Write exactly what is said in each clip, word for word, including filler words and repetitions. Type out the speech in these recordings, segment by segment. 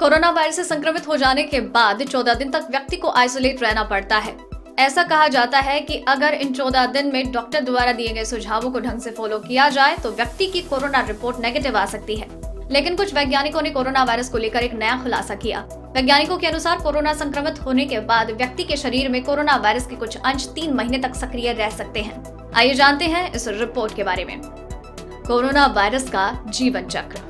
Corona virus से संक्रमित हो जाने के बाद चौदह दिन तक व्यक्ति को आइसोलेट रहना पड़ता है। ऐसा कहा जाता है कि अगर इन चौदह दिन में डॉक्टर द्वारा दिए गए सुझावों को ढंग से फॉलो किया जाए तो व्यक्ति की कोरोना रिपोर्ट नेगेटिव आ सकती है। लेकिन कुछ वैज्ञानिकों ने कोरोना वायरस को लेकर एक नया खुलासा किया। वैज्ञानिकों के अनुसार कोरोना संक्रमित होने के बाद व्यक्ति के शरीर में कोरोना वायरस के कुछ अंश तीन महीने तक सक्रिय रह सकते हैं। आइए जानते हैं इस रिपोर्ट के बारे में। कोरोना वायरस का जीवन चक्र।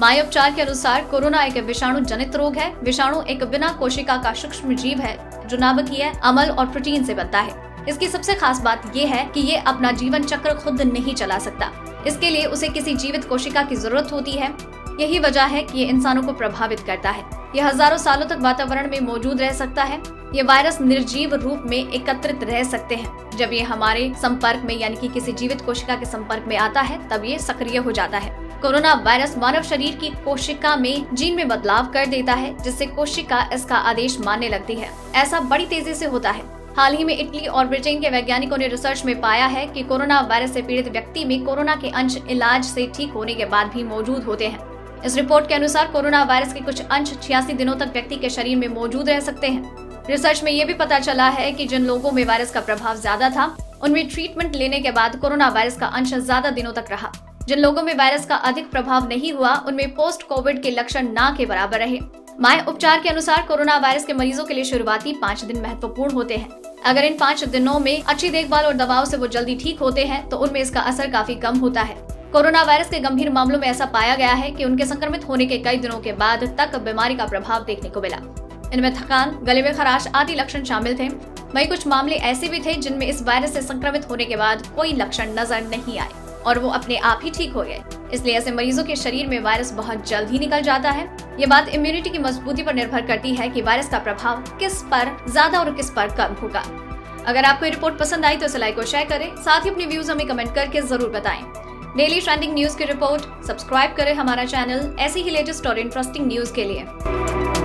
माय उपचार के अनुसार कोरोना एक विषाणु जनित रोग है। विषाणु एक बिना कोशिका का सूक्ष्म जीव है जो नाभिकीय अमल और प्रोटीन से बनता है। इसकी सबसे खास बात यह है कि ये अपना जीवन चक्र खुद नहीं चला सकता। इसके लिए उसे किसी जीवित कोशिका की जरूरत होती है। यही वजह है कि ये इंसानों को प्रभावित करता है। ये हजारों सालों तक वातावरण में मौजूद रह सकता है। ये वायरस निर्जीव रूप में एकत्रित रह सकते हैं। जब ये हमारे संपर्क में यानी कि किसी जीवित कोशिका के संपर्क में आता है तब ये सक्रिय हो जाता है। कोरोना वायरस मानव शरीर की कोशिका में जीन में बदलाव कर देता है, जिससे कोशिका इसका आदेश मानने लगती है। ऐसा बड़ी तेजी से होता है। हाल ही में इटली और ब्रिटेन के वैज्ञानिकों ने रिसर्च में पाया है कि कोरोना वायरस से पीड़ित व्यक्ति में कोरोना के अंश इलाज से ठीक होने के बाद भी मौजूद होते हैं। इस रिपोर्ट के अनुसार कोरोना वायरस के कुछ अंश छियासी दिनों तक व्यक्ति के शरीर में मौजूद रह सकते हैं। रिसर्च में ये भी पता चला है कि जिन लोगों में वायरस का प्रभाव ज्यादा था उनमें ट्रीटमेंट लेने के बाद कोरोना वायरस का अंश ज्यादा दिनों तक रहा। जिन लोगों में वायरस का अधिक प्रभाव नहीं हुआ उनमें पोस्ट कोविड के लक्षण ना के बराबर रहे। माय उपचार के अनुसार कोरोना वायरस के मरीजों के लिए शुरुआती पाँच दिन महत्वपूर्ण होते हैं। अगर इन पाँच दिनों में अच्छी देखभाल और दवाओं से वो जल्दी ठीक होते हैं तो उनमें इसका असर काफी कम होता है। कोरोना वायरस के गंभीर मामलों में ऐसा पाया गया है कि उनके संक्रमित होने के कई दिनों के बाद तक बीमारी का प्रभाव देखने को मिला। इनमें थकान, गले में खराश आदि लक्षण शामिल थे। वहीं कुछ मामले ऐसे भी थे जिनमें इस वायरस से संक्रमित होने के बाद कोई लक्षण नजर नहीं आए और वो अपने आप ही ठीक हो गए। इसलिए ऐसे मरीजों के शरीर में वायरस बहुत जल्द ही निकल जाता है। ये बात इम्यूनिटी की मजबूती पर निर्भर करती है कि वायरस का प्रभाव किस पर ज्यादा और किस पर कम होगा। अगर आपको ये रिपोर्ट पसंद आई तो इसे लाइक और शेयर करें। साथ ही अपने व्यूज हमें कमेंट करके जरूर बताएं। डेली ट्रेंडिंग न्यूज की रिपोर्ट। सब्सक्राइब करें हमारा चैनल ऐसी ही लेटेस्ट और इंटरेस्टिंग न्यूज के लिए।